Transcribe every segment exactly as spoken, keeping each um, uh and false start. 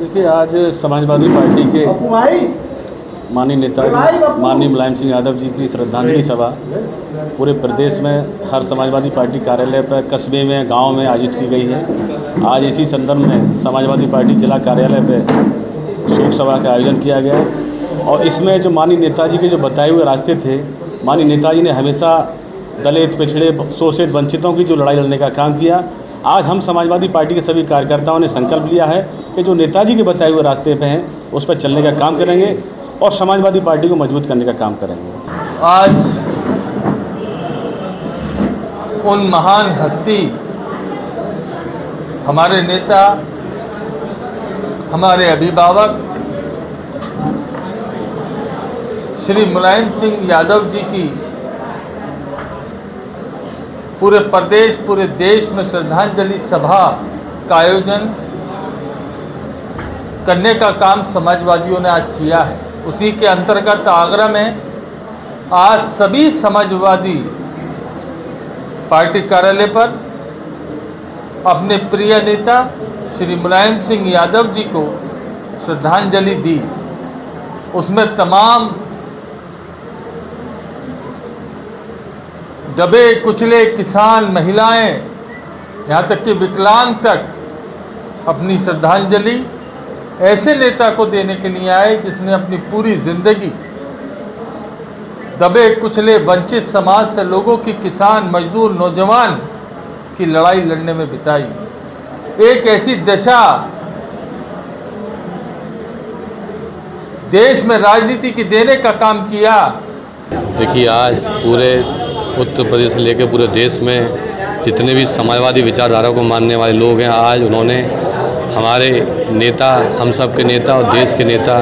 देखिए, आज समाजवादी पार्टी के माननीय नेता माननीय मुलायम सिंह यादव जी की श्रद्धांजलि सभा पूरे प्रदेश में हर समाजवादी पार्टी कार्यालय पर, कस्बे में, गांव में आयोजित की गई है। आज इसी संदर्भ में समाजवादी पार्टी जिला कार्यालय पर शोक सभा का आयोजन किया गया और इसमें जो माननीय नेताजी के जो बताए हुए रास्ते थे, माननीय नेताजी ने हमेशा दलित, पिछड़े, शोषित, वंचितों की जो लड़ाई लड़ने का काम किया। आज हम समाजवादी पार्टी के सभी कार्यकर्ताओं ने संकल्प लिया है कि जो नेताजी के बताए हुए रास्ते पे हैं उस पर चलने का काम करेंगे और समाजवादी पार्टी को मजबूत करने का काम करेंगे। आज उन महान हस्ती, हमारे नेता, हमारे अभिभावक श्री मुलायम सिंह यादव जी की पूरे प्रदेश, पूरे देश में श्रद्धांजलि सभा का आयोजन करने का काम समाजवादियों ने आज किया है। उसी के अंतर्गत आगरा में आज सभी समाजवादी पार्टी कार्यालय पर अपने प्रिय नेता श्री मुलायम सिंह यादव जी को श्रद्धांजलि दी। उसमें तमाम दबे कुचले किसान, महिलाएं, यहाँ तक कि विकलांग तक अपनी श्रद्धांजलि ऐसे नेता को देने के लिए आए जिसने अपनी पूरी जिंदगी दबे कुचले वंचित समाज से लोगों की, किसान, मजदूर, नौजवान की लड़ाई लड़ने में बिताई। एक ऐसी दशा देश में राजनीति की देने का काम किया। देखिए, आज पूरे उत्तर प्रदेश से लेकर पूरे देश में जितने भी समाजवादी विचारधारा को मानने वाले लोग हैं, आज उन्होंने हमारे नेता, हम सब के नेता और देश के नेता,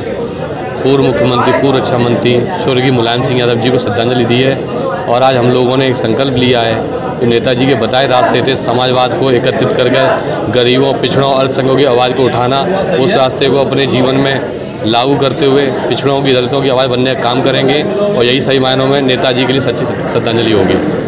पूर्व मुख्यमंत्री, पूर्व रक्षा मंत्री स्वर्गीय मुलायम सिंह यादव जी को श्रद्धांजलि दी है। और आज हम लोगों ने एक संकल्प लिया है कि तो नेताजी के बताए रास्ते थे, समाजवाद को एकत्रित करके गरीबों, पिछड़ों, अल्पसंख्यकों की आवाज़ को उठाना, उस रास्ते को अपने जीवन में लागू करते हुए पिछड़ों की, दलितों की आवाज़ बनने का काम करेंगे और यही सही मायनों में नेताजी के लिए सच्ची श्रद्धांजलि होगी।